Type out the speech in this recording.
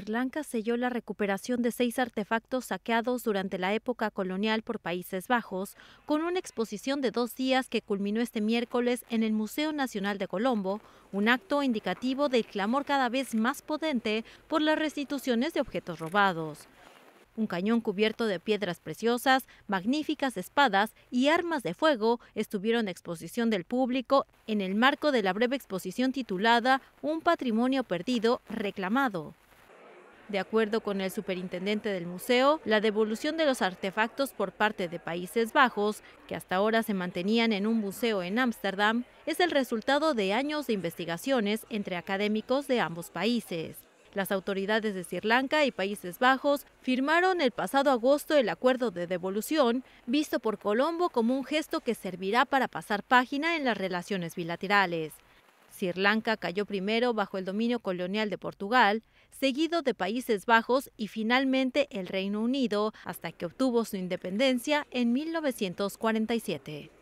Sri Lanka selló la recuperación de 6 artefactos saqueados durante la época colonial por Países Bajos, con una exposición de 2 días que culminó este miércoles en el Museo Nacional de Colombo, un acto indicativo del clamor cada vez más potente por las restituciones de objetos robados. Un cañón cubierto de piedras preciosas, magníficas espadas y armas de fuego estuvieron a exposición del público en el marco de la breve exposición titulada Un patrimonio perdido reclamado. De acuerdo con el superintendente del museo, la devolución de los artefactos por parte de Países Bajos, que hasta ahora se mantenían en un museo en Ámsterdam, es el resultado de años de investigaciones entre académicos de ambos países. Las autoridades de Sri Lanka y Países Bajos firmaron el pasado agosto el acuerdo de devolución, visto por Colombo como un gesto que servirá para pasar página en las relaciones bilaterales. Sri Lanka cayó primero bajo el dominio colonial de Portugal, seguido de Países Bajos y finalmente el Reino Unido, hasta que obtuvo su independencia en 1947.